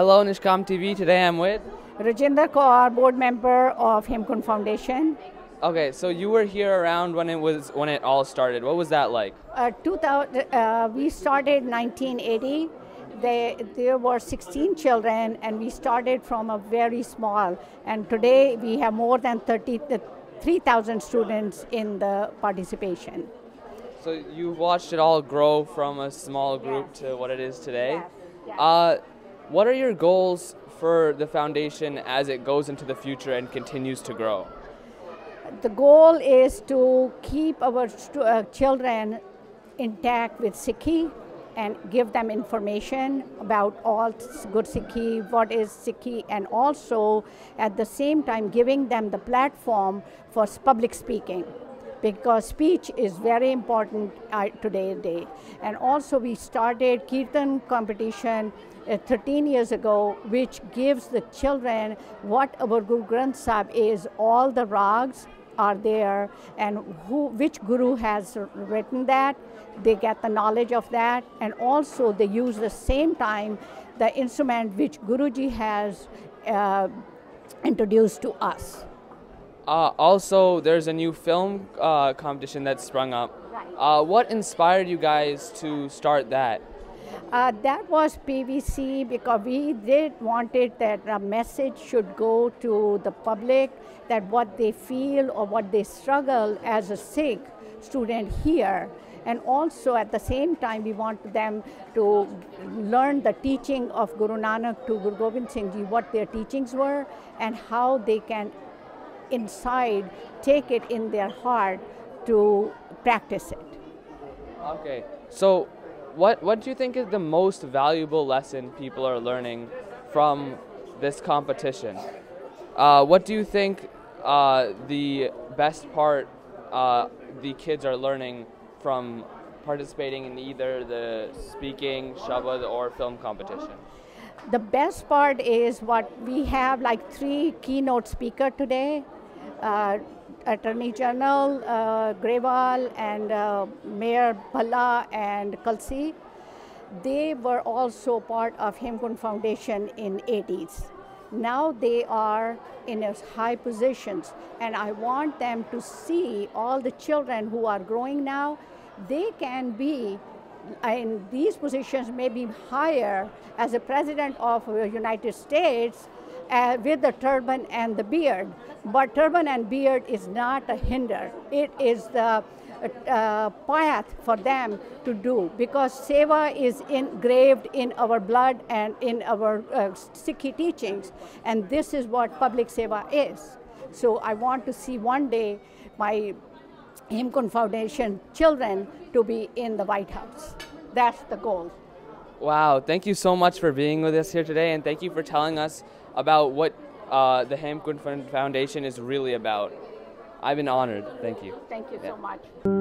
Hello Nishkam TV, today I'm with Rajinder Kaur, board member of Hemkunt Foundation. Okay, so you were here around when it all started. What was that like? We started 1980. There were 16 children and we started from a very small, and today we have more than 3,000 students in the participation. So you watched it all grow from a small group to what it is today. Yes. What are your goals for the foundation as it goes into the future and continues to grow? The goal is to keep our children intact with Sikhi and give them information about all good Sikhi, what is Sikhi, and also at the same time giving them the platform for public speaking, because speech is very important today's day. And also we started Kirtan competition 13 years ago, which gives the children what our Guru Granth Sahib is, all the rags are there, and which Guru has written that. They get the knowledge of that, and also they use the same time the instrument which Guruji has introduced to us. Also, there's a new film competition that sprung up. What inspired you guys to start that? That was PVC, because we wanted that a message should go to the public, that what they feel or what they struggle as a Sikh student here. And also at the same time, we want them to learn the teaching of Guru Nanak to Guru Gobind Singh Ji, what their teachings were and how they can inside take it in their heart to practice it. Okay, so what do you think is the most valuable lesson people are learning from this competition? What do you think the best part the kids are learning from participating in either the speaking, Shabad, or film competition? The best part is what we have, like 3 keynote speakers today. Attorney General Grewal and Mayor Bhalla and Kalsi, they were also part of Hemkunt Foundation in 80s. Now they are in high positions, and I want them to see all the children who are growing now, they can be in these positions, maybe higher as a president of the United States, with the turban and the beard. But turban and beard is not a hinder. It is the path for them to do, because seva is engraved in our blood and in our Sikhi teachings. And this is what public seva is. So I want to see one day my Hemkunt Foundation children to be in the White House. That's the goal. Wow, thank you so much for being with us here today, and thank you for telling us about what the Hemkunt Foundation is really about. I've been honored. Thank you. Thank you so much.